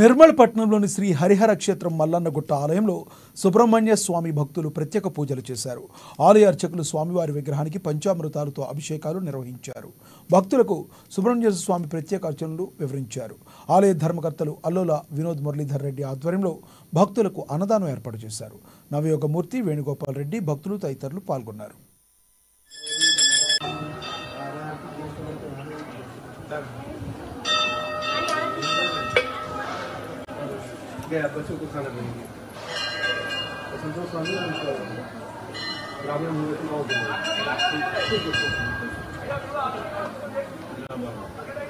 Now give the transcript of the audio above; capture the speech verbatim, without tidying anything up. నిర్మల్ పట్టణంలోని శ్రీ హరిహర క్షేత్రం మల్లన్నగుట్ట ఆలయంలో సుబ్రహ్మణ్య స్వామి భక్తులు ప్రత్యేక పూజలు చేశారు. ఆలయ అర్చకులు స్వామివారి విగ్రహానికి పంచామృతాలతో అభిషేకాలు నిర్వహించారు. భక్తులకు సుబ్రహ్మణ్య స్వామి ప్రత్యేక అర్చనలు వివరించారు. ఆలయ ధర్మకర్తలు అల్లూల వినోద్ మురళీధర్ రెడ్డి ఆధ్వర్యంలో భక్తులకు అన్నదానం ఏర్పాటు చేశారు. నవయోగమూర్తి వేణుగోపాల్ రెడ్డి, భక్తులు తదితరులు పాల్గొన్నారు. बच्चों को खाना देंगे संतोष स्वामी प्रॉब्लम हो गई